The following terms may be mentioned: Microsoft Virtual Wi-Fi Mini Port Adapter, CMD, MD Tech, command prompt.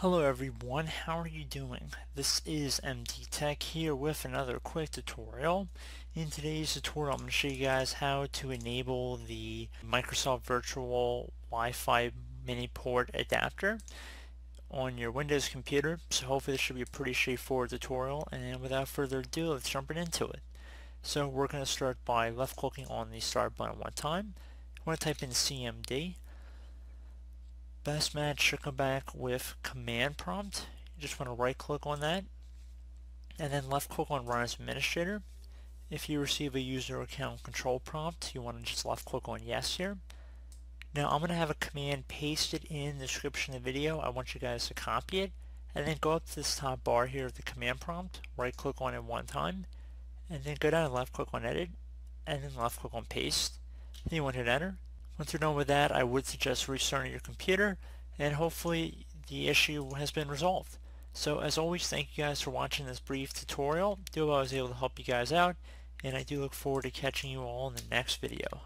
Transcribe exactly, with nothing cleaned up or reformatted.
Hello everyone, how are you doing? This is M D Tech here with another quick tutorial. In today's tutorial I'm going to show you guys how to enable the Microsoft Virtual Wi-Fi Mini Port Adapter on your Windows computer. So hopefully this should be a pretty straightforward tutorial, and without further ado, let's jump right into it. So we're going to start by left clicking on the start button one time. I want to type in C M D. Best match should come back with command prompt. You just want to right click on that and then left click on run as administrator. If you receive a user account control prompt, you want to just left click on yes here. Now I'm going to have a command pasted in the description of the video. I want you guys to copy it and then go up to this top bar here of the command prompt, right click on it one time, and then go down and left click on edit and then left click on paste. Then you want to hit enter. Once you're done with that, I would suggest restarting your computer, and hopefully the issue has been resolved. So as always, thank you guys for watching this brief tutorial. I do hope I was able to help you guys out, and I do look forward to catching you all in the next video.